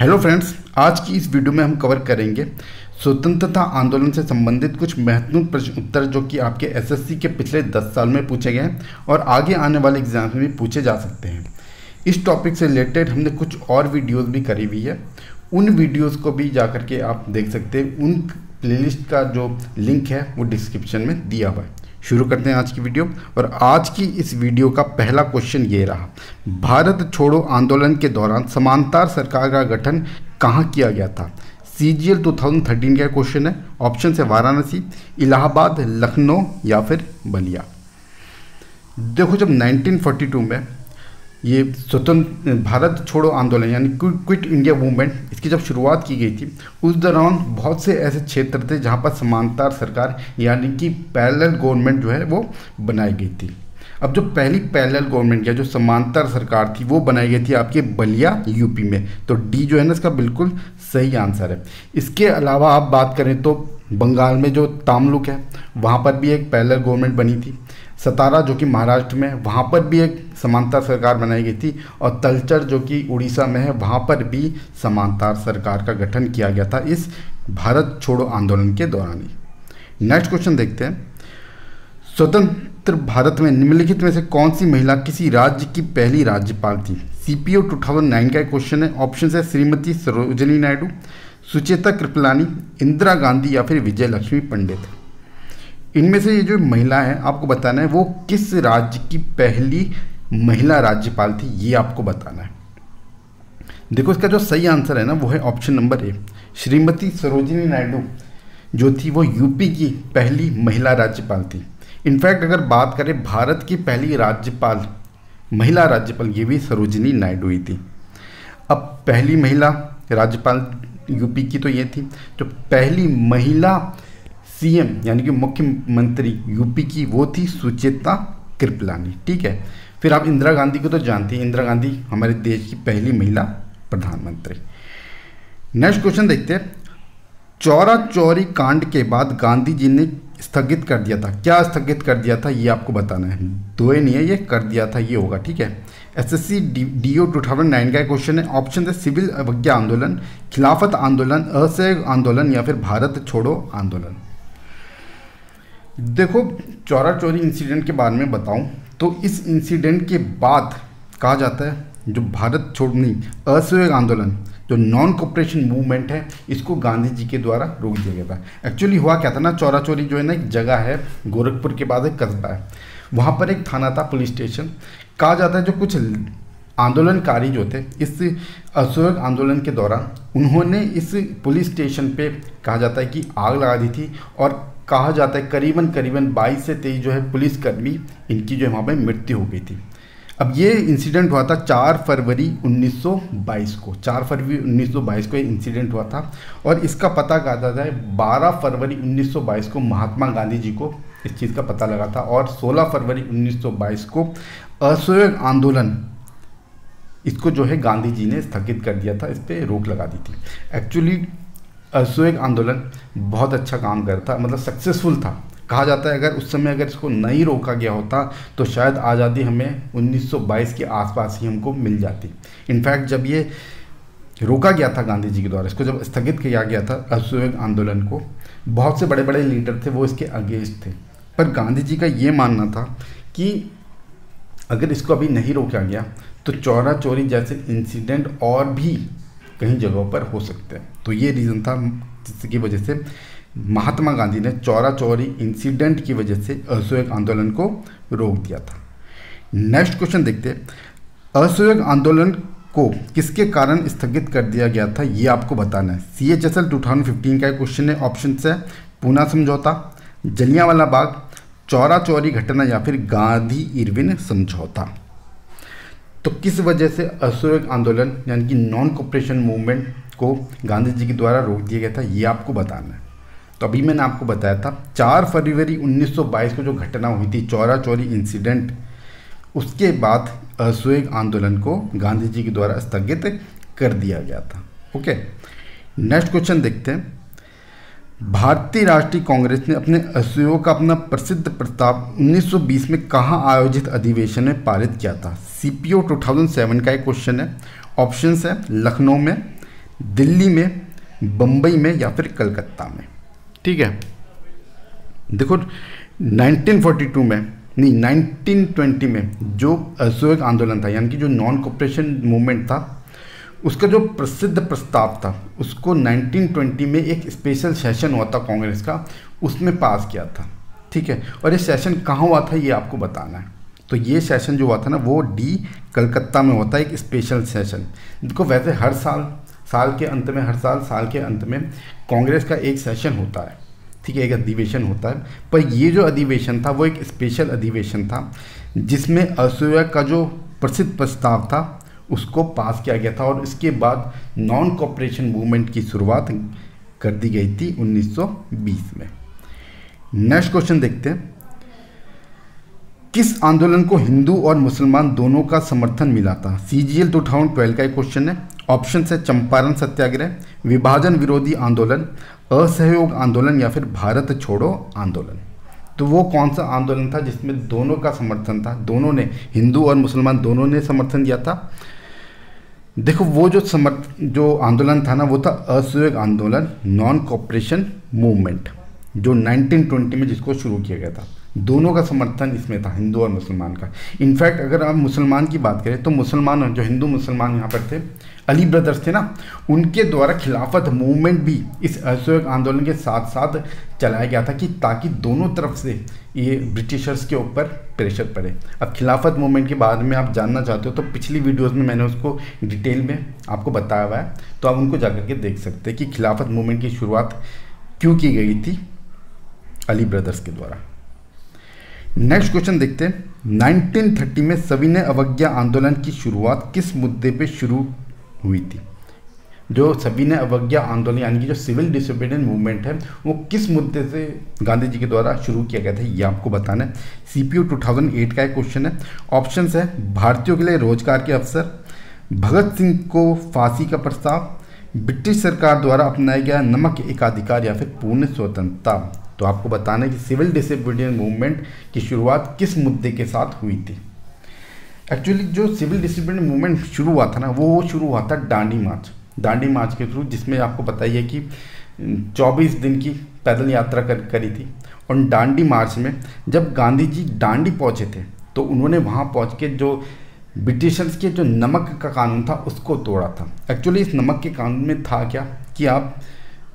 Hello friends, आज की इस वीडियो में हम कवर करेंगे स्वतंत्रता आंदोलन से संबंधित कुछ महत्वपूर्ण प्रश्न उत्तर जो कि आपके एसएससी के पिछले 10 साल में पूछे गए हैं और आगे आने वाले एग्जाम में भी पूछे जा सकते हैं। इस टॉपिक से रिलेटेड हमने कुछ और वीडियोस भी करी हुई है, उन वीडियोस को भी जा करके आप देख सकते हैं। उन प्लेलिस्ट का जो लिंक है वो डिस्क्रिप्शन में दिया हुआ है। शुरू करते हैं आज की वीडियो, और आज की इस वीडियो का पहला क्वेश्चन ये रहा, भारत छोड़ो आंदोलन के दौरान समांतर सरकार का गठन कहाँ किया गया था? सीजीएल 2013 का क्वेश्चन है। ऑप्शन है वाराणसी, इलाहाबाद, लखनऊ या फिर बलिया। देखो, जब 1942 में ये स्वतंत्र भारत छोड़ो आंदोलन यानी क्विट इंडिया मूवमेंट, इसकी जब शुरुआत की गई थी उस दौरान बहुत से ऐसे क्षेत्र थे जहाँ पर समांतर सरकार यानी कि पैरेलल गवर्नमेंट जो है वो बनाई गई थी। अब जो पहली पैरेलल गवर्नमेंट या जो समांतर सरकार थी वो बनाई गई थी आपके बलिया यूपी में, तो डी जो है ना इसका बिल्कुल सही आंसर है। इसके अलावा आप बात करें तो बंगाल में जो तामलुक है वहाँ पर भी एक पैरेलल गवर्नमेंट बनी थी। सतारा जो कि महाराष्ट्र में है वहाँ पर भी एक समांतर सरकार बनाई गई थी, और तलचर जो कि उड़ीसा में है वहाँ पर भी समांतर सरकार का गठन किया गया था इस भारत छोड़ो आंदोलन के दौरान ही। नेक्स्ट क्वेश्चन देखते हैं, स्वतंत्र भारत में निम्नलिखित में से कौन सी महिला किसी राज्य की पहली राज्यपाल थी? सीपीओ 2009 का क्वेश्चन है। ऑप्शन है श्रीमती सरोजिनी नायडू, सुचेता कृपलानी, इंदिरा गांधी या फिर विजयलक्ष्मी पंडित। इनमें से ये जो महिला है आपको बताना है वो किस राज्य की पहली महिला राज्यपाल थी, ये आपको बताना है। देखो, इसका जो सही आंसर है ना वो है option number A, Shrimati Sarojini Naidu जो थी वो यूपी की पहली महिला राज्यपाल थी। इनफैक्ट अगर बात करें भारत की पहली राज्यपाल महिला राज्यपाल ये भी सरोजिनी नायडू ही थी। अब पहली महिला राज्यपाल यूपी की तो ये थी, जो पहली महिला सीएम यानी कि मुख्यमंत्री यूपी की वो थी सुचेता कृपलानी। ठीक है, फिर आप इंदिरा गांधी को तो जानते हैं, इंदिरा गांधी हमारे देश की पहली महिला प्रधानमंत्री। नेक्स्ट क्वेश्चन देखते हैं, चौरा चोरी कांड के बाद गांधी जी ने स्थगित कर दिया था, क्या स्थगित कर दिया था ये आपको बताना है। दो नहीं है, ये कर दिया था ये होगा। ठीक है, एसएससी डीओ 2009 का क्वेश्चन है। ऑप्शन है सिविल अवज्ञा आंदोलन, खिलाफत आंदोलन, असहयोग आंदोलन या फिर भारत छोड़ो आंदोलन। देखो, चौरा चोरी इंसिडेंट के बारे में बताऊं तो इस इंसिडेंट के बाद कहा जाता है जो भारत छोड़नी असहयोग आंदोलन जो नॉन कॉपरेशन मूवमेंट है इसको गांधी जी के द्वारा रोक दिया गया था। एक्चुअली हुआ क्या था ना, चौरा चोरी जो है ना एक जगह है गोरखपुर के बाद एक कस्बा है, वहाँ पर एक थाना था, पुलिस स्टेशन। कहा जाता है जो कुछ आंदोलनकारी जो थे इस असहयोग आंदोलन के दौरान उन्होंने इस पुलिस स्टेशन पे कहा जाता है कि आग लगा दी थी, और कहा जाता है करीबन 22 से 23 जो है पुलिसकर्मी इनकी जो है वहाँ पर मृत्यु हो गई थी। अब ये इंसिडेंट हुआ था 4 फरवरी 1922 को ये इंसिडेंट हुआ था, और इसका पता कहा जाता है 12 फरवरी 1922 को महात्मा गांधी जी को इस चीज़ का पता लगा था, और 16 फरवरी 1922 को असहयोग आंदोलन इसको जो है गांधी जी ने स्थगित कर दिया था, इस पर रोक लगा दी थी। एक्चुअली असहयोग आंदोलन बहुत अच्छा काम करता, मतलब सक्सेसफुल था। कहा जाता है अगर उस समय अगर इसको नहीं रोका गया होता तो शायद आज़ादी हमें 1922 के आसपास ही हमको मिल जाती। इनफैक्ट जब ये रोका गया था गांधी जी के द्वारा, इसको जब स्थगित किया गया था असहयोग आंदोलन को, बहुत से बड़े बड़े लीडर थे वो इसके अगेंस्ट थे, पर गांधी जी का ये मानना था कि अगर इसको अभी नहीं रोका गया तो चौरा चोरी जैसे इंसिडेंट और भी कई जगहों पर हो सकते हैं। तो ये रीज़न था जिसकी वजह से महात्मा गांधी ने चौरा चोरी इंसिडेंट की वजह से असहयोग आंदोलन को रोक दिया था। नेक्स्ट क्वेश्चन देखते हैं, असहयोग आंदोलन को किसके कारण स्थगित कर दिया गया था ये आपको बताना है। सीएचएसएल 2015 का क्वेश्चन है। ऑप्शन है पूना समझौता, जलियांवाला बाग, चौरा चोरी घटना या फिर गांधी इरविन समझौता। तो किस वजह से असहयोग आंदोलन यानी कि नॉन कॉपरेशन मूवमेंट को गांधी जी के द्वारा रोक दिया गया था ये आपको बताना है। तो अभी मैंने आपको बताया था 4 फरवरी 1922 को जो घटना हुई थी चौरा चोरी इंसिडेंट, उसके बाद असहयोग आंदोलन को गांधी जी के द्वारा स्थगित कर दिया गया था। ओके, नेक्स्ट क्वेश्चन देखते हैं, भारतीय राष्ट्रीय कांग्रेस ने अपने असहयोग का अपना प्रसिद्ध प्रस्ताव 1920 में कहाँ आयोजित अधिवेशन में पारित किया था? सीपीओ 2007 का एक क्वेश्चन है। ऑप्शंस है लखनऊ में, दिल्ली में, बम्बई में या फिर कलकत्ता में। ठीक है, देखो 1942 में नहीं 1920 में जो असहयोग आंदोलन था यानी कि जो नॉन कॉपरेशन मूवमेंट था, उसका जो प्रसिद्ध प्रस्ताव था उसको 1920 में एक स्पेशल सेशन हुआ था कांग्रेस का, उसमें पास किया था। ठीक है, और ये सेशन कहाँ हुआ था ये आपको बताना है। तो ये सेशन जो हुआ था ना वो डी कलकत्ता में होता है, एक स्पेशल सेशन। देखो वैसे हर साल के अंत में कांग्रेस का एक सेशन होता है, ठीक है, एक अधिवेशन होता है, पर ये जो अधिवेशन था वो एक स्पेशल अधिवेशन था जिसमें असहयोग का जो प्रसिद्ध प्रस्ताव था उसको पास किया गया था, और इसके बाद नॉन कॉपरेशन मूवमेंट की शुरुआत कर दी गई थी 1920 में। नेक्स्ट क्वेश्चन देखते हैं, किस आंदोलन को हिंदू और मुसलमान दोनों का समर्थन मिला था? सीजीएल 2012 का एक क्वेश्चन है। ऑप्शन है चंपारण सत्याग्रह, विभाजन विरोधी आंदोलन, असहयोग आंदोलन या फिर भारत छोड़ो आंदोलन। तो वो कौन सा आंदोलन था जिसमें दोनों का समर्थन था, दोनों ने, हिंदू और मुसलमान दोनों ने समर्थन दिया था? देखो वो जो आंदोलन था ना वो था असहयोग आंदोलन, नॉन कॉपरेशन मूवमेंट, जो 1920 में जिसको शुरू किया गया था। दोनों का समर्थन इसमें था, हिंदू और मुसलमान का। इनफैक्ट अगर आप मुसलमान की बात करें तो मुसलमान जो हिंदू मुसलमान यहाँ पर थे, अली ब्रदर्स थे ना, उनके द्वारा खिलाफत मूवमेंट भी इस असहयोग आंदोलन के साथ साथ चलाया गया था कि ताकि दोनों तरफ से ये ब्रिटिशर्स के ऊपर प्रेशर पड़े। अब खिलाफत मूवमेंट के बारे में आप जानना चाहते हो तो पिछली वीडियोस में मैंने उसको डिटेल में आपको बताया हुआ है, तो आप उनको जाकर के देख सकते हैं कि खिलाफत मूवमेंट की शुरुआत क्यों की गई थी अली ब्रदर्स के द्वारा। नेक्स्ट क्वेश्चन देखते हैं, 1930 में सविनय अवज्ञा आंदोलन की शुरुआत किस मुद्दे पे शुरू हुई थी? जो सविनय अवज्ञा आंदोलन यानी कि जो सिविल डिसोबीडियंस मूवमेंट है वो किस मुद्दे से गांधी जी के द्वारा शुरू किया गया था ये आपको बताना है। सीपीयू 2008 का एक क्वेश्चन है। ऑप्शन है भारतीयों के लिए रोजगार के अवसर, भगत सिंह को फांसी का प्रस्ताव, ब्रिटिश सरकार द्वारा अपनाया गया नमक एकाधिकार या फिर पूर्ण स्वतंत्रता। तो आपको बताना है कि सिविल डिसोबीडियंस मूवमेंट की शुरुआत किस मुद्दे के साथ हुई थी। एक्चुअली जो सिविल डिसोबीडियंस मूवमेंट शुरू हुआ था ना वो शुरू हुआ था डांडी मार्च, के थ्रू, जिसमें आपको पता ही है कि 24 दिन की पैदल यात्रा करी थी। और डांडी मार्च में जब गांधी जी डांडी पहुँचे थे तो उन्होंने वहाँ पहुँच के जो ब्रिटिशर्स के जो नमक का कानून था उसको तोड़ा था। एक्चुअली इस नमक के कानून में था क्या कि आप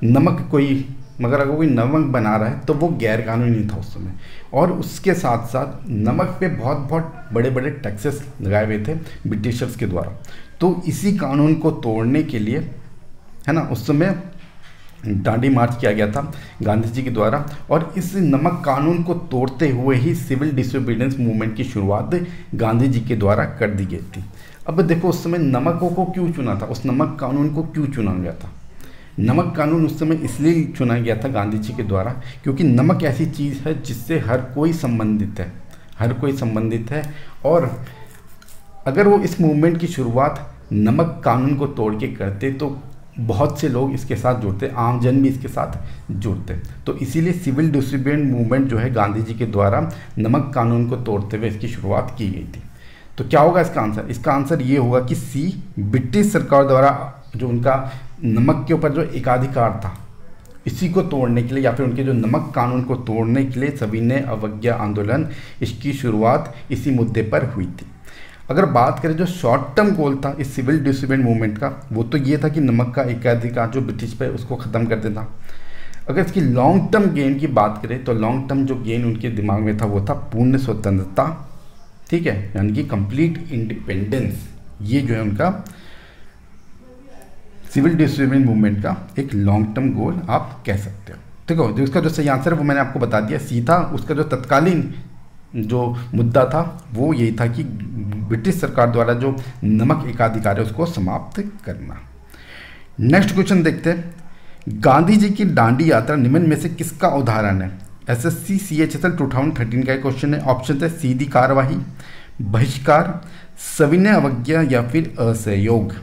नमक कोई मगर अगर कोई नमक बना रहा है तो वो गैरकानूनी था उस समय, और उसके साथ साथ नमक पे बहुत बड़े बड़े टैक्सेस लगाए हुए थे ब्रिटिशर्स के द्वारा। तो इसी कानून को तोड़ने के लिए है ना उस समय डांडी मार्च किया गया था गांधी जी के द्वारा, और इस नमक कानून को तोड़ते हुए ही सिविल डिसोबीडियंस मूवमेंट की शुरुआत गांधी जी के द्वारा कर दी गई थी। अब देखो उस समय नमकों को क्यों चुना था, उस नमक कानून को क्यों चुना गया था? नमक कानून उस समय इसलिए चुना गया था गांधी जी के द्वारा क्योंकि नमक ऐसी चीज़ है जिससे हर कोई संबंधित है, और अगर वो इस मूवमेंट की शुरुआत नमक कानून को तोड़ के करते तो बहुत से लोग इसके साथ जुड़ते, आम जन भी इसके साथ जुड़ते। तो इसीलिए सिविल डिसोबीडियंस मूवमेंट जो है गांधी जी के द्वारा नमक कानून को तोड़ते हुए इसकी शुरुआत की गई थी। तो क्या होगा इसका आंसर? इसका आंसर ये होगा कि सी, ब्रिटिश सरकार द्वारा जो उनका नमक के ऊपर जो एकाधिकार था इसी को तोड़ने के लिए या फिर उनके जो नमक कानून को तोड़ने के लिए सविनय अवज्ञा आंदोलन, इसकी शुरुआत इसी मुद्दे पर हुई थी। अगर बात करें जो शॉर्ट टर्म गोल था इस सिविल डिसोबीडियंस मूवमेंट का, वो तो ये था कि नमक का एकाधिकार जो ब्रिटिश पे उसको ख़त्म कर देना। अगर इसकी लॉन्ग टर्म गेन की बात करें तो लॉन्ग टर्म जो गेन उनके दिमाग में था वो था पूर्ण स्वतंत्रता, ठीक है, यानी कि कंप्लीट इंडिपेंडेंस। ये जो है उनका सिविल डिसोबीडियंस मूवमेंट का एक लॉन्ग टर्म गोल आप कह सकते हो। ठीक है, जो उसका जो सही आंसर है वो मैंने आपको बता दिया, सीधा उसका जो तत्कालीन जो मुद्दा था वो यही था कि ब्रिटिश सरकार द्वारा जो नमक एकाधिकार है उसको समाप्त करना। नेक्स्ट क्वेश्चन देखते हैं, गांधी जी की डांडी यात्रा निम्न में से किसका उदाहरण है? एसएससी सीएचएसएल 2013 का एक क्वेश्चन है। ऑप्शन है सीधी कार्रवाई, बहिष्कार, सविनय अवज्ञा या फिर असहयोग।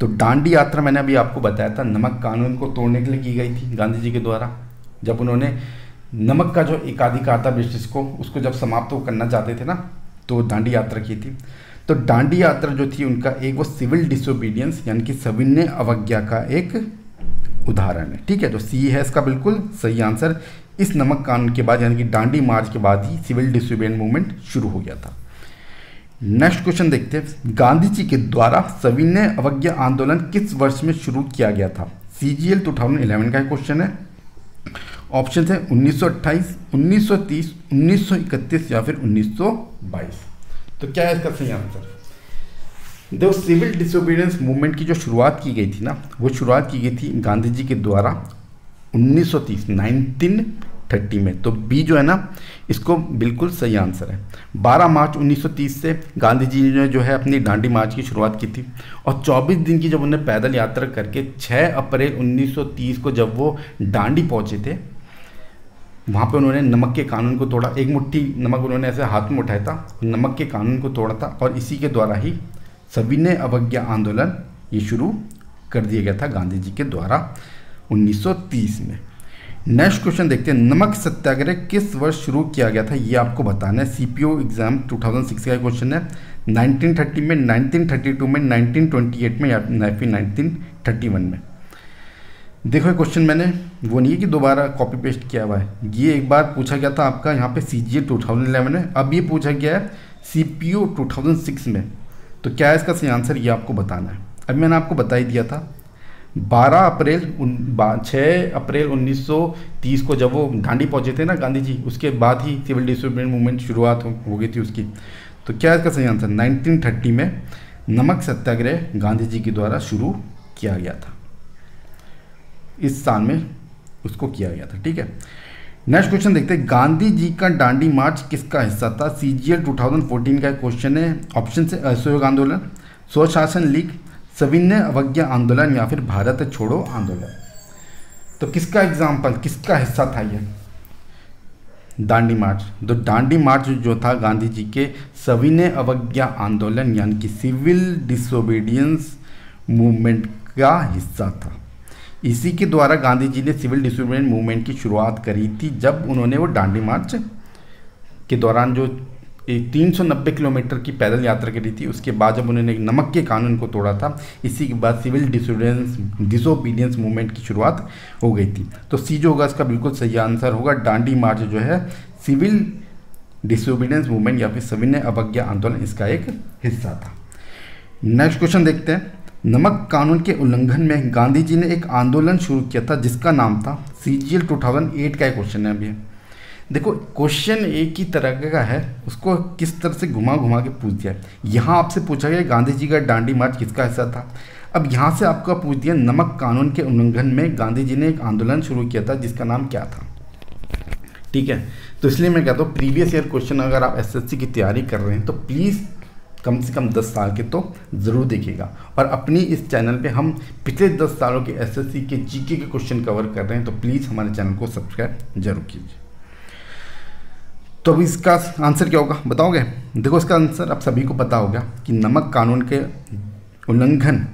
तो डांडी यात्रा मैंने अभी आपको बताया था नमक कानून को तोड़ने के लिए की गई थी गांधी जी के द्वारा, जब उन्होंने नमक का जो एकाधिकार था ब्रिटिश को उसको जब समाप्त करना चाहते थे ना तो डांडी यात्रा की थी। तो डांडी यात्रा जो थी उनका एक वो सिविल डिसोबीडियंस यानी कि सविनय अवज्ञा का एक उदाहरण है। ठीक है, तो सी है इसका बिल्कुल सही आंसर। इस नमक कानून के बाद यानी कि डांडी मार्च के बाद ही सिविल डिसोबीडियंस मूवमेंट शुरू हो गया था। नेक्स्ट क्वेश्चन देखते हैं, गांधी जी के द्वारा सविनय अवज्ञा आंदोलन किस वर्ष में शुरू किया गया था? सीजीएल 2011 का क्वेश्चन है। ऑप्शन है 1928, 1930, 1931 या फिर 1922। तो क्या है इसका सही आंसर? दो सिविल डिसोबीडियंस मूवमेंट की जो शुरुआत की गई थी ना, वो शुरुआत की गई थी गांधी जी के द्वारा 1930 1930 में। तो बी जो है ना इसको बिल्कुल सही आंसर है। 12 मार्च 1930 से गांधी जी ने जो है अपनी डांडी मार्च की शुरुआत की थी और 24 दिन की जब उन्हें पैदल यात्रा करके 6 अप्रैल 1930 को जब वो डांडी पहुंचे थे, वहाँ पे उन्होंने नमक के कानून को तोड़ा। एक मुट्ठी नमक उन्होंने ऐसे हाथ में उठाया था, नमक के कानून को तोड़ा था और इसी के द्वारा ही सविनय अवज्ञा आंदोलन ये शुरू कर दिया गया था गांधी जी के द्वारा 1930 में। नेक्स्ट क्वेश्चन देखते हैं, नमक सत्याग्रह किस वर्ष शुरू किया गया था? ये आपको बताना है। सीपीओ एग्जाम 2006 का क्वेश्चन है। 1930 में, 1932 में, 1928 में या फिर 1931 में। देखो क्वेश्चन मैंने वो नहीं है कि दोबारा कॉपी पेस्ट किया हुआ है, ये एक बार पूछा गया था आपका यहाँ पे सीजीए 2011 में, अब ये पूछा गया है सीपीओ 2006 में। तो क्या है इसका सही आंसर, ये आपको बताना है। अभी मैंने आपको बता ही दिया था 6 अप्रैल 1930 को जब वो डांडी पहुंचे थे ना गांधी जी, उसके बाद ही सिविल डिसोबीडियंस मूवमेंट शुरुआत हो गई थी उसकी। तो क्या इसका सही आंसर? 1930 में नमक सत्याग्रह गांधी जी के द्वारा शुरू किया गया था, इस साल में उसको किया गया था। ठीक है, नेक्स्ट क्वेश्चन देखते हैं, गांधी जी का डांडी मार्च किसका हिस्सा था? सीजीएल 2014 का क्वेश्चन है। ऑप्शन है असहयोग आंदोलन, स्वशासन लीग, सविनय अवज्ञा आंदोलन या फिर भारत छोड़ो आंदोलन। तो किसका एग्जाम्पल, किसका हिस्सा था ये डांडी मार्च? तो डांडी मार्च जो था गांधी जी के सविनय अवज्ञा आंदोलन यानी कि सिविल डिसोबीडियंस मूवमेंट का हिस्सा था। इसी के द्वारा गांधी जी ने सिविल डिसोबीडियंस मूवमेंट की शुरुआत करी थी जब उन्होंने वो डांडी मार्च के दौरान जो 390 किलोमीटर की पैदल यात्रा करी थी, उसके बाद जब उन्होंने नमक के कानून को तोड़ा था, इसी के बाद सिविल डिसोबीडियंस मूवमेंट की शुरुआत हो गई थी। तो सी जो होगा इसका बिल्कुल सही आंसर होगा, डांडी मार्च जो है सिविल डिसोबीडियंस मूवमेंट या फिर सविनय अवज्ञा आंदोलन इसका एक हिस्सा था। नेक्स्ट क्वेश्चन देखते हैं, नमक कानून के उल्लंघन में गांधी जी ने एक आंदोलन शुरू किया था जिसका नाम था, सीजीएल 2008 का क्वेश्चन है। अभी देखो क्वेश्चन एक ही तरह का है, उसको किस तरह से घुमा घुमा के पूछ दिया। यहाँ आपसे पूछा गया गांधी जी का डांडी मार्च किसका हिस्सा था, अब यहाँ से आपका पूछ दिया नमक कानून के उल्लंघन में गांधी जी ने एक आंदोलन शुरू किया था जिसका नाम क्या था। ठीक है, तो इसलिए मैं कहता हूँ प्रीवियस ईयर क्वेश्चन अगर आप एसएससी की तैयारी कर रहे हैं तो प्लीज़ कम से कम 10 साल के तो ज़रूर देखिएगा। और अपनी इस चैनल पे हम पिछले 10 सालों के एसएससी के जीके के क्वेश्चन कवर कर रहे हैं, तो प्लीज़ हमारे चैनल को सब्सक्राइब जरूर कीजिए। तो अभी इसका आंसर क्या होगा बताओगे? देखो इसका आंसर आप सभी को पता होगा कि नमक कानून के उल्लंघन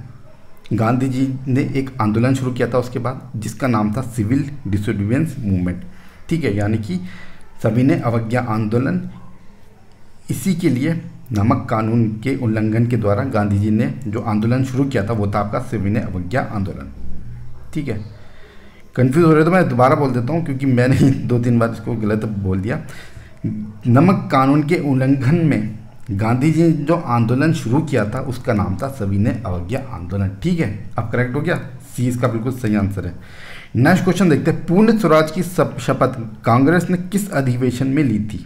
गांधी जी ने एक आंदोलन शुरू किया था उसके बाद, जिसका नाम था सिविल डिसोबीडियंस मूवमेंट। ठीक है, यानी कि सविनय अवज्ञा आंदोलन। इसी के लिए नमक कानून के उल्लंघन के द्वारा गांधी जी ने जो आंदोलन शुरू किया था वो था आपका सविनय अवज्ञा आंदोलन। ठीक है, कन्फ्यूज़ हो रहे तो मैं दोबारा बोल देता हूँ क्योंकि मैंने 2-3 बार इसको गलत बोल दिया। नमक कानून के उल्लंघन में गांधी जी ने जो आंदोलन शुरू किया था उसका नाम था सविनय अवज्ञा आंदोलन। ठीक है, अब करेक्ट हो गया, सी इसका बिल्कुल सही आंसर है। नेक्स्ट क्वेश्चन देखते हैं, पूर्ण स्वराज की शपथ कांग्रेस ने किस अधिवेशन में ली थी?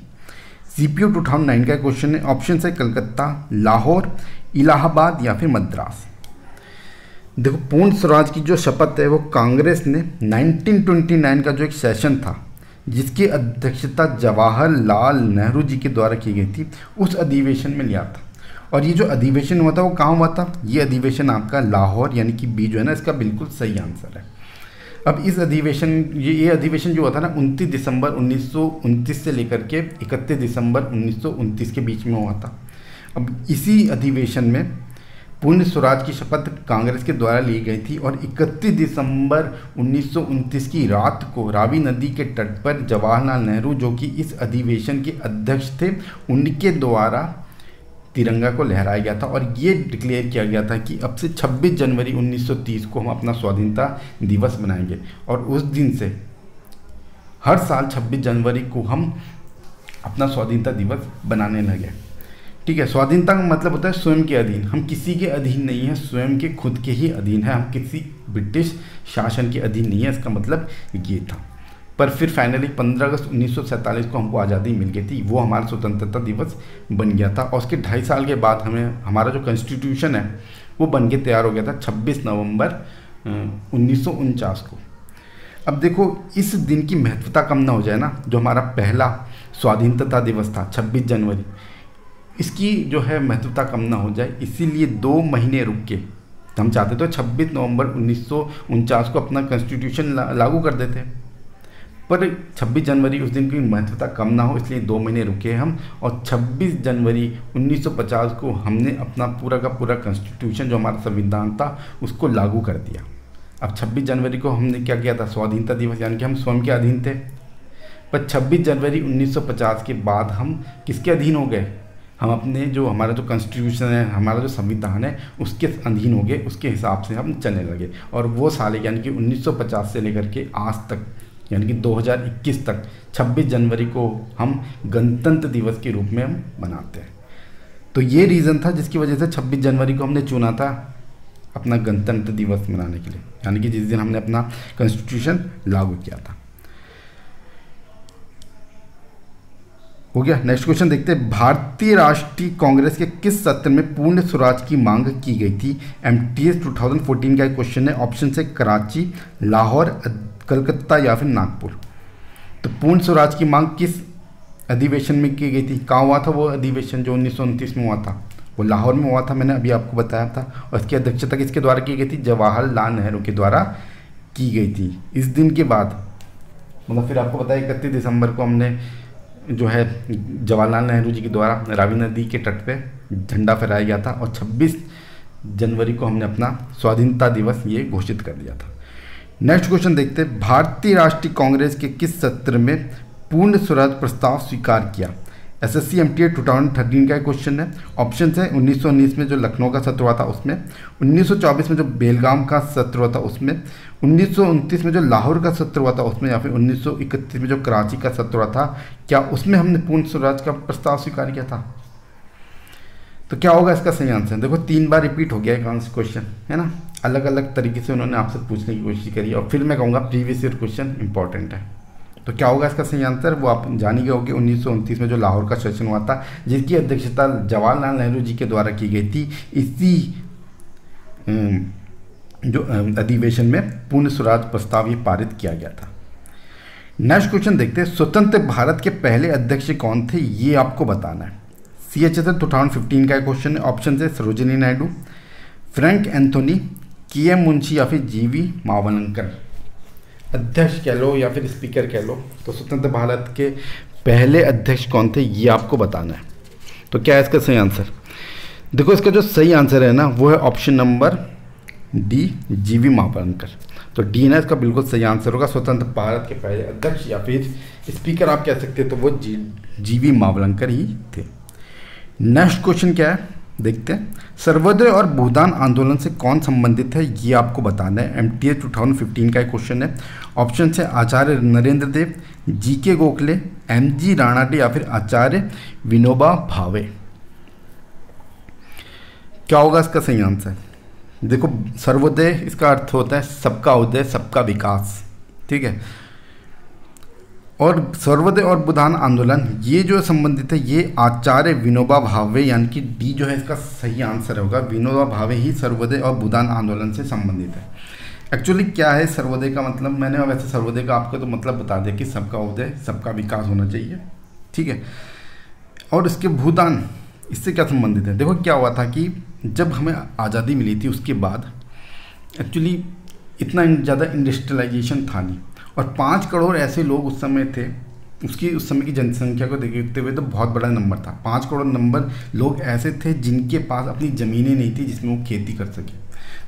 सीपीओ 2009 का क्वेश्चन है। ऑप्शन है कलकत्ता, लाहौर, इलाहाबाद या फिर मद्रास। देखो पूर्ण स्वराज की जो शपथ है वो कांग्रेस ने 1929 का जो एक सेशन था जिसकी अध्यक्षता जवाहरलाल नेहरू जी के द्वारा की गई थी, उस अधिवेशन में लिया था। और ये जो अधिवेशन हुआ था वो कहाँ हुआ था? ये अधिवेशन आपका लाहौर, यानी कि बी जो है ना इसका बिल्कुल सही आंसर है। अब इस अधिवेशन ये अधिवेशन जो हुआ था ना 29 दिसंबर 1929 से लेकर के 31 दिसंबर 1929 के बीच में हुआ था। अब इसी अधिवेशन में पूर्ण स्वराज की शपथ कांग्रेस के द्वारा ली गई थी और 31 दिसंबर 1929 की रात को रावी नदी के तट पर जवाहरलाल नेहरू, जो कि इस अधिवेशन के अध्यक्ष थे, उनके द्वारा तिरंगा को लहराया गया था और ये डिक्लेयर किया गया था कि अब से 26 जनवरी 1930 को हम अपना स्वाधीनता दिवस मनाएंगे। और उस दिन से हर साल 26 जनवरी को हम अपना स्वाधीनता दिवस बनाने लगे। ठीक है, स्वाधीनता का मतलब होता है स्वयं के अधीन, हम किसी के अधीन नहीं है, स्वयं के खुद के ही अधीन है, हम किसी ब्रिटिश शासन के अधीन नहीं है, इसका मतलब ये था। पर फिर फाइनली 15 अगस्त 1947 को हमको आज़ादी मिल गई थी, वो हमारा स्वतंत्रता दिवस बन गया था। और उसके 2.5 साल के बाद हमें हमारा जो कॉन्स्टिट्यूशन है वो बन के तैयार हो गया था 26 नवंबर 1949 को। अब देखो इस दिन की महत्वता कम ना हो जाए ना, जो हमारा पहला स्वाधीनता दिवस था 26 जनवरी, इसकी जो है महत्वता कम ना हो जाए, इसीलिए 2 महीने रुक के हम चाहते तो 26 नवंबर 1949 को अपना कॉन्स्टिट्यूशन लागू कर देते, पर 26 जनवरी उस दिन की महत्वता कम ना हो इसलिए 2 महीने रुके हम, और 26 जनवरी 1950 को हमने अपना पूरा का पूरा कॉन्स्टिट्यूशन जो हमारा संविधान था उसको लागू कर दिया। अब 26 जनवरी को हमने क्या किया था, स्वाधीनता दिवस, यानी कि हम स्वयं के अधीन थे। पर 26 जनवरी 1950 के बाद हम किसके अधीन हो गए, हम अपने जो हमारा जो कॉन्स्टिट्यूशन है, हमारा जो संविधान है उसके अधीन हो गए, उसके हिसाब से हम चलने लगे। और वो साल यानी कि 1950 से लेकर के आज तक यानी कि 2021 तक 26 जनवरी को हम गणतंत्र दिवस के रूप में हम मनाते हैं। तो ये रीज़न था जिसकी वजह से 26 जनवरी को हमने चुना था अपना गणतंत्र दिवस मनाने के लिए, यानी कि जिस दिन हमने अपना कॉन्स्टिट्यूशन लागू किया था। हो गया, नेक्स्ट क्वेश्चन देखते हैं। भारतीय राष्ट्रीय कांग्रेस के किस सत्र में पूर्ण स्वराज की मांग की गई थी? MTS 2014 का क्वेश्चन है। ऑप्शन से कराची, लाहौर, कलकत्ता या फिर नागपुर। तो पूर्ण स्वराज की मांग किस अधिवेशन में की गई थी? कहाँ हुआ था वो अधिवेशन जो 1929 में हुआ था? वो लाहौर में हुआ था, मैंने अभी आपको बताया था। और इसकी अध्यक्षता किसके द्वारा की गई थी? जवाहरलाल नेहरू के द्वारा की गई थी। इस दिन के बाद मतलब फिर आपको बताया 31 दिसंबर को हमने जो है जवाहरलाल नेहरू जी के द्वारा रावी नदी के तट पे झंडा फहराया गया था, और 26 जनवरी को हमने अपना स्वाधीनता दिवस ये घोषित कर दिया था। नेक्स्ट क्वेश्चन देखते हैं। भारतीय राष्ट्रीय कांग्रेस के किस सत्र में पूर्ण स्वराज प्रस्ताव स्वीकार किया? SSC MTS 2013 का क्वेश्चन है। ऑप्शन है 1919 में जो लखनऊ का सत्र हुआ था उसमें, 1924 में जो बेलगाम का सत्र हुआ था उसमें, 1929 में जो लाहौर का सत्र हुआ था उसमें, या फिर 1931 में जो कराची का सत्र हुआ था। क्या उसमें हमने पूर्ण स्वराज का प्रस्ताव स्वीकार किया था? तो क्या होगा इसका सही आंसर? देखो 3 बार रिपीट हो गया एक क्वेश्चन है ना, अलग अलग तरीके से उन्होंने आपसे पूछने की कोशिश करी और फिर मैं कहूँगा प्रीवियस ईयर क्वेश्चन इंपॉर्टेंट है। तो क्या होगा इसका सही आंसर वो आप जान ही गए होंगे। 1929 में जो लाहौर का सेशन हुआ था जिसकी अध्यक्षता जवाहरलाल नेहरू जी के द्वारा की गई थी, इसी जो अधिवेशन में पूर्ण स्वराज प्रस्ताव ये पारित किया गया था। नेक्स्ट क्वेश्चन देखते हैं। स्वतंत्र भारत के पहले अध्यक्ष कौन थे ये आपको बताना है। CHSL 2015 का क्वेश्चन है। ऑप्शन है Sarojini Naidu, Frank Anthony, KM Munshi या फिर जीवी मावलंकर। अध्यक्ष कह लो या फिर स्पीकर कह लो, तो स्वतंत्र भारत के पहले अध्यक्ष कौन थे ये आपको बताना है। तो क्या है इसका सही आंसर? देखो इसका जो सही आंसर है ना वो है option number D, G V Mavalankar. तो D ना इसका बिल्कुल सही आंसर होगा। स्वतंत्र भारत के पहले अध्यक्ष या फिर स्पीकर आप कह सकते, तो वो जीवी मावलंकर ही थे। नेक्स्ट क्वेश्चन क्या है देखते हैं। सर्वोदय और भूदान आंदोलन से कौन संबंधित है ये आपको बताना है। MTS 2015 का क्वेश्चन है। ऑप्शन है आचार्य नरेंद्र देव, GK गोखले, MG राणाडे या फिर आचार्य विनोबा भावे। क्या होगा इसका सही आंसर? देखो सर्वोदय इसका अर्थ होता है सबका उदय, सबका विकास, ठीक है। और सर्वोदय और भूदान आंदोलन ये जो संबंधित है ये आचार्य विनोबा भावे, यानी कि D जो है इसका सही आंसर होगा। विनोबा भावे ही सर्वोदय और भूदान आंदोलन से संबंधित है। एक्चुअली क्या है सर्वोदय का मतलब, मैंने वैसे सर्वोदय का आपको तो मतलब बता दिया कि सबका उदय सबका विकास होना चाहिए, ठीक है। और इसके भूदान इससे क्या संबंधित है? देखो क्या हुआ था कि जब हमें आज़ादी मिली थी उसके बाद एक्चुअली इतना ज़्यादा इंडस्ट्रियलाइजेशन था नहीं, और 5 करोड़ ऐसे लोग उस समय थे, उसकी उस समय की जनसंख्या को देखते हुए तो बहुत बड़ा नंबर था। 5 करोड़ नंबर लोग ऐसे थे जिनके पास अपनी ज़मीनें नहीं थी जिसमें वो खेती कर सके।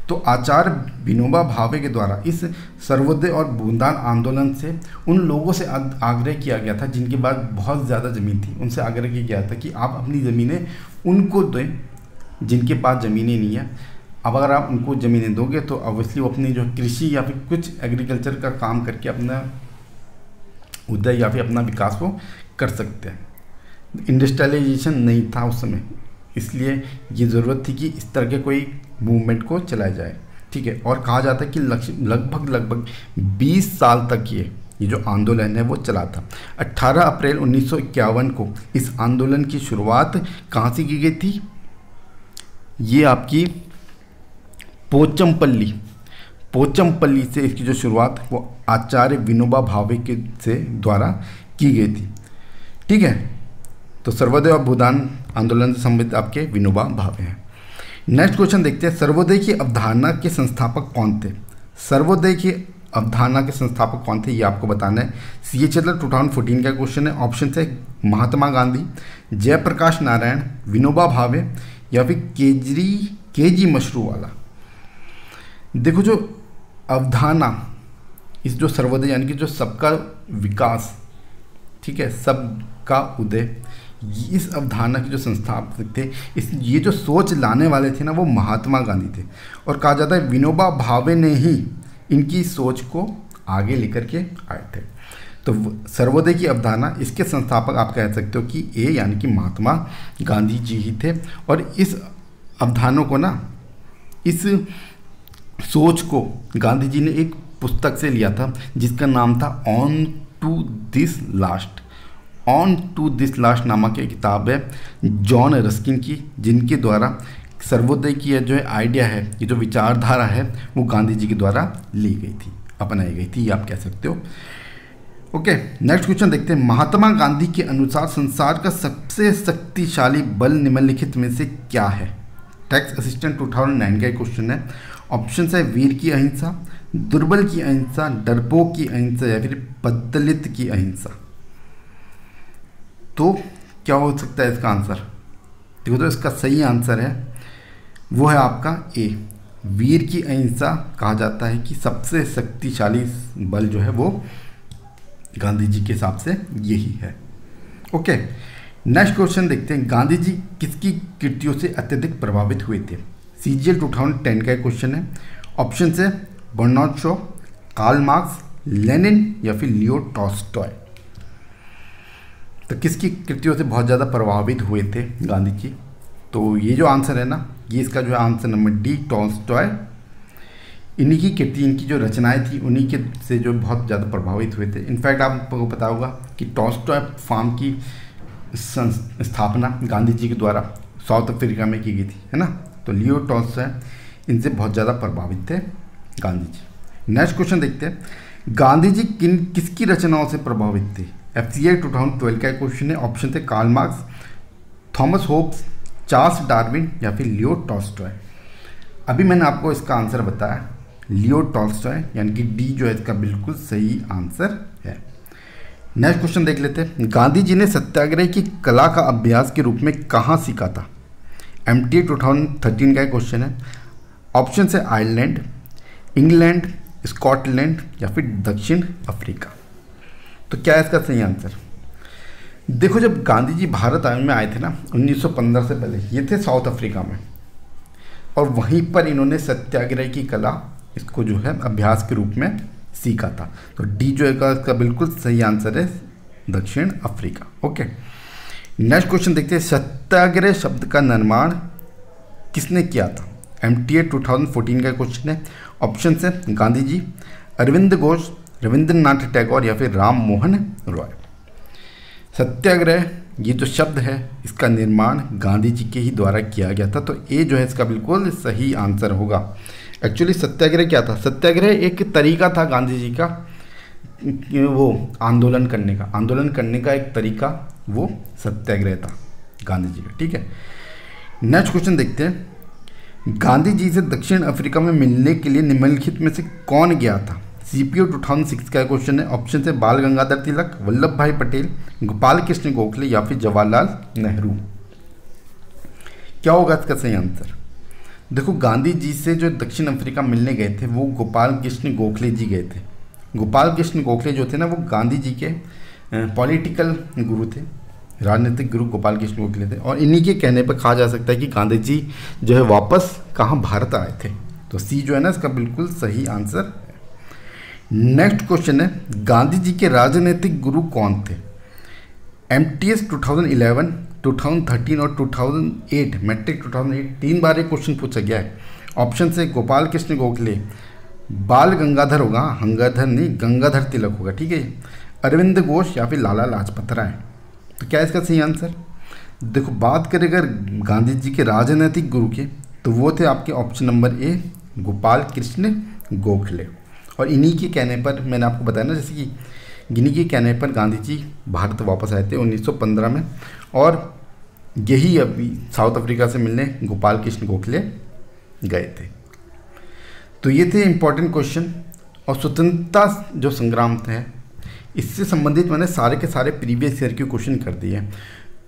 तो आचार्य विनोबा भावे के द्वारा इस सर्वोदय और बूंदान आंदोलन से उन लोगों से आग्रह किया गया था जिनके पास बहुत ज़्यादा ज़मीन थी, उनसे आग्रह किया गया था कि आप अपनी ज़मीनें उनको दें जिनके पास ज़मीनें नहीं हैं। अब अगर आप उनको ज़मीनें दोगे तो ऑब्वियसली वो अपनी जो कृषि या फिर कुछ एग्रीकल्चर का काम करके अपना उदय या फिर अपना विकास वो कर सकते हैं। इंडस्ट्रियलाइजेशन नहीं था उस समय, इसलिए ये ज़रूरत थी कि इस तरह के कोई मूवमेंट को चलाया जाए, ठीक है। और कहा जाता है कि लगभग 20 साल तक ये जो आंदोलन है वो चला था। 18 अप्रैल 1951 को इस आंदोलन की शुरुआत कहाँ से की गई थी? ये आपकी पोचमपल्ली से इसकी जो शुरुआत वो आचार्य विनोबा भावे के से द्वारा की गई थी, ठीक है। तो सर्वोदय और भूदान आंदोलन से संबंधित आपके विनोबा भावे हैं। नेक्स्ट क्वेश्चन देखते हैं, सर्वोदय की अवधारणा के संस्थापक कौन थे? सर्वोदय की अवधारणा के संस्थापक कौन थे ये आपको बताना है। सीएचएसएल 2014 का क्वेश्चन है। ऑप्शन है महात्मा गांधी, जयप्रकाश नारायण, विनोबा भावे या फिर के जी मशरूवाला। देखो जो अवधारणा इस जो सर्वोदय यानी कि जो सबका विकास, ठीक है, सबका उदय, इस अवधारणा के जो संस्थापक थे, ये जो सोच लाने वाले थे ना वो महात्मा गांधी थे। और कहा जाता है विनोबा भावे ने ही इनकी सोच को आगे लेकर के आए थे। तो सर्वोदय की अवधारणा इसके संस्थापक आप कह सकते हो कि ए यानी कि महात्मा गांधी जी ही थे। और इस अवधारणा को ना, इस सोच को गांधी जी ने एक पुस्तक से लिया था जिसका नाम था ऑन टू दिस लास्ट नामक एक किताब है जॉन रस्किन की, जिनके द्वारा सर्वोदय की जो आइडिया है, ये जो विचारधारा है वो गांधी जी के द्वारा ली गई थी, अपनाई गई थी, ये आप कह सकते हो। ओके, नेक्स्ट क्वेश्चन देखते हैं। महात्मा गांधी के अनुसार संसार का सबसे शक्तिशाली बल निम्नलिखित में से क्या है? टैक्स असिस्टेंट 2009 का क्वेश्चन है। ऑप्शन है वीर की अहिंसा, दुर्बल की अहिंसा, डरपोक की अहिंसा या फिर बदलित की अहिंसा। तो क्या हो सकता है इसका आंसर? देखो तो इसका सही आंसर है वो है आपका ए, वीर की अहिंसा। कहा जाता है कि सबसे शक्तिशाली बल जो है वो गांधी जी के हिसाब से यही है। ओके, नेक्स्ट क्वेश्चन देखते हैं। गांधी जी किसकी कृतियों से अत्यधिक प्रभावित हुए थे? सीजीएल 2010 का क्वेश्चन है। ऑप्शन है Bernard Shaw, Karl Marx, Lenin या फिर लियो टॉल्स्टॉय। तो किसकी कृतियों से बहुत ज़्यादा प्रभावित हुए थे गांधी जी? तो ये जो आंसर है ना, ये इसका जो है आंसर नंबर डी, टॉल्स्टॉय। इन्हीं की कृति, इनकी जो रचनाएं थी, उन्हीं के से जो बहुत ज़्यादा प्रभावित हुए थे। इनफैक्ट आपको पता होगा कि टॉल्स्टॉय फार्म की स्थापना गांधी जी के द्वारा साउथ अफ्रीका में की गई थी, है ना। तो लियो टॉल्स्टॉय इनसे बहुत ज़्यादा प्रभावित थे गांधी जी। नेक्स्ट क्वेश्चन देखते हैं। गांधी जी किसकी रचनाओं से प्रभावित थे? एफसीआई 2012 का क्वेश्चन है। ऑप्शन थे Karl Marx, Thomas Hobbes, Charles Darwin या फिर लियो टॉल्स्टॉय। अभी मैंने आपको इसका आंसर बताया, लियो टॉल्स्टॉय, यानी कि डी जो है इसका बिल्कुल सही आंसर है। नेक्स्ट क्वेश्चन देख लेते हैं। गांधी जी ने सत्याग्रह की कला का अभ्यास के रूप में कहाँ सीखा था? एमटीए 2013 का क्वेश्चन है। ऑप्शन है आयरलैंड, इंग्लैंड, स्कॉटलैंड या फिर दक्षिण अफ्रीका। तो क्या है इसका सही आंसर? देखो जब गांधी जी भारत में आए थे ना 1915 से पहले, ये थे साउथ अफ्रीका में, और वहीं पर इन्होंने सत्याग्रह की कला, इसको जो है अभ्यास के रूप में सीखा था। तो डी जो है इसका बिल्कुल सही आंसर है, दक्षिण अफ्रीका। ओके, नेक्स्ट क्वेश्चन देखते हैं। सत्याग्रह शब्द का निर्माण किसने किया था? एमटीए 2014 का क्वेश्चन है। ऑप्शन है गांधी जी, अरविंद घोष, रविंद्रनाथ टैगोर या फिर राम मोहन रॉय। सत्याग्रह ये जो शब्द है इसका निर्माण गांधी जी के ही द्वारा किया गया था। तो ए जो है इसका बिल्कुल सही आंसर होगा। एक्चुअली सत्याग्रह क्या था? सत्याग्रह एक तरीका था गांधी जी का, वो आंदोलन करने का एक तरीका, वो सत्याग्रह था गांधी जी का, ठीक है। नेक्स्ट क्वेश्चन देखते हैं। गांधी जी से दक्षिण अफ्रीका में मिलने के लिए निम्नलिखित में से कौन गया था? सीपीओ 2006 का क्वेश्चन है। ऑप्शन है बाल गंगाधर तिलक, वल्लभ भाई पटेल, गोपाल कृष्ण गोखले या फिर जवाहरलाल नेहरू। क्या होगा इसका सही आंसर? देखो गांधी जी से जो दक्षिण अफ्रीका मिलने गए थे वो गोपाल कृष्ण गोखले जी गए थे। गोपाल कृष्ण गोखले जो थे ना वो गांधी जी के पॉलिटिकल गुरु थे, राजनीतिक गुरु गोपाल कृष्ण गोखले थे। और इन्हीं के कहने पर कहा जा सकता है कि गांधी जी जो है वापस कहाँ भारत आए थे। तो सी जो है ना इसका बिल्कुल सही आंसर है। नेक्स्ट क्वेश्चन है गांधी जी के राजनीतिक गुरु कौन थे। MTS 2011, 2013 और 2008 मैट्रिक 2008 तीन बार ये क्वेश्चन पूछा गया है। ऑप्शन से गोपाल कृष्ण गोखले, बाल गंगाधर होगा, गंगाधर नहीं गंगाधर तिलक होगा, ठीक है, अरविंद घोष या फिर लाला लाजपत राय। तो क्या इसका सही आंसर? देखो बात करें अगर गांधी जी के राजनीतिक गुरु के तो वो थे आपके option number A Gopal Krishna Gokhale. और इन्हीं के कहने पर मैंने आपको बताया ना जैसे कि इन्हीं के कहने पर गांधी जी भारत वापस आए थे 1915 में। और यही अभी साउथ अफ्रीका से मिलने गोपाल कृष्ण गोखले गए थे। तो ये थे इम्पोर्टेंट क्वेश्चन। और स्वतंत्रता जो संग्राम थे इससे संबंधित मैंने सारे के सारे प्रीवियस ईयर के क्वेश्चन कर दिए हैं।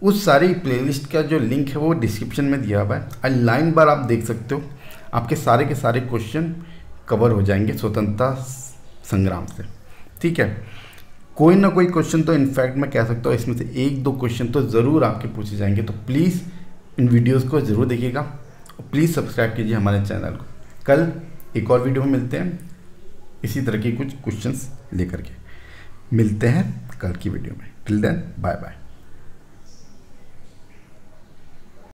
उस सारी प्लेलिस्ट का जो लिंक है वो डिस्क्रिप्शन में दिया हुआ है। ऑनलाइन बार आप देख सकते हो, आपके सारे के सारे क्वेश्चन कवर हो जाएंगे स्वतंत्रता संग्राम से, ठीक है। कोई ना कोई क्वेश्चन तो इनफैक्ट मैं कह सकता हूँ इसमें से एक दो क्वेश्चन तो ज़रूर आपके पूछे जाएंगे। तो प्लीज़ इन वीडियोस को ज़रूर देखिएगा और प्लीज़ सब्सक्राइब कीजिए हमारे चैनल को। कल एक और वीडियो में मिलते हैं इसी तरह के कुछ क्वेश्चंस लेकर के। मिलते हैं कल की वीडियो में। Till then bye bye.